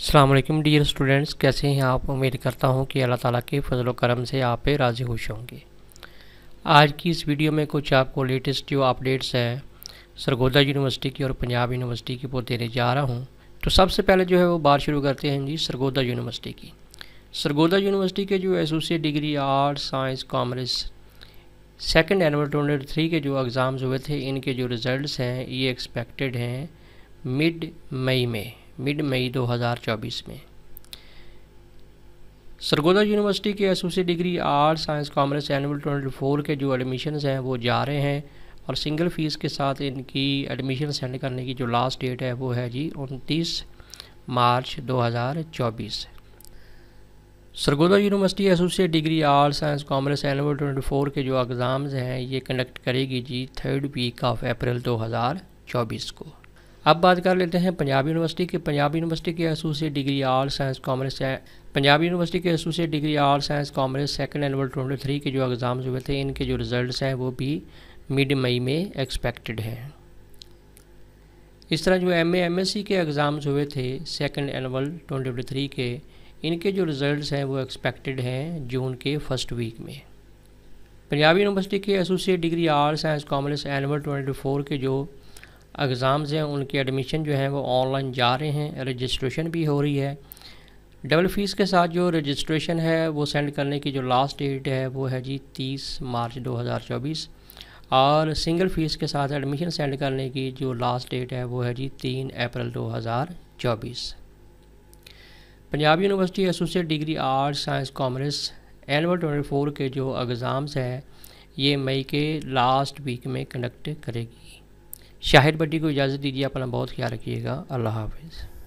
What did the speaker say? अस्सलाम वालेकुम dear students, कैसे हैं आप। उम्मीद करता हूं कि अल्लाह ताला के फजल करम से आप पे राज़ी खुश होंगे। आज की इस वीडियो में कुछ आपको लेटेस्ट जो अपडेट्स हैं सरगोधा यूनिवर्सिटी की और पंजाब यूनिवर्सिटी की वो देने जा रहा हूं। तो सबसे पहले जो है वो बात शुरू करते हैं जी सरगोधा यूनिवर्सिटी की। सरगोधा यूनिवर्सिटी के जो associate degree arts science commerce second annual 2023 के जो एग्ज़ाम्स हुए थे, इनके जो रिज़ल्ट हैं ये एक्सपेक्टेड हैं मिड मई 2024 में। सरगोधा यूनिवर्सिटी के associate degree arts science commerce annual 24 के जो एडमिशन्स हैं वो जा रहे हैं और सिंगल फ़ीस के साथ इनकी एडमिशन सेंड करने की जो लास्ट डेट है वो है जी 29 March 2024। Sargodha university associate degree arts science commerce annual 24 के जो एग्ज़ाम्स हैं ये कंडक्ट करेगी जी 3rd वीक ऑफ अप्रैल 2024 को। अब बात कर लेते हैं पंजाब यूनिवर्सिटी के। पंजाब यूनिवर्सिटी के associate degree arts science commerce second annual 23 के जो एग्ज़ाम्स हुए थे, इनके जो रिज़ल्ट्स हैं वो भी मिड मई में एक्सपेक्टेड हैं। इस तरह जो MA MSc के एग्ज़ाम्स हुए थे सेकंड एनुअल 23 के, इनके जो रिज़ल्ट हैं वो एक्सपेक्टेड हैं जून के फर्स्ट वीक में। पंजाब यूनिवर्सिटी के associate degree arts science commerce annual 24 के जो एग्ज़ाम्स हैं उनके एडमिशन जो हैं वो ऑनलाइन जा रहे हैं, रजिस्ट्रेशन भी हो रही है। डबल फ़ीस के साथ जो रजिस्ट्रेशन है वो सेंड करने की जो लास्ट डेट है वो है जी 30 मार्च 2024 और सिंगल फ़ीस के साथ एडमिशन सेंड करने की जो लास्ट डेट है वो है जी 3 April 2024। Punjab university associate degree arts science commerce annual 24 के जो एग्ज़ाम्स हैं ये मई के लास्ट वीक में कंडक्ट करेगी। शाहिद भट्टी को इजाज़त दीजिए, अपना बहुत ख्याल रखिएगा। अल्लाह हाफिज़।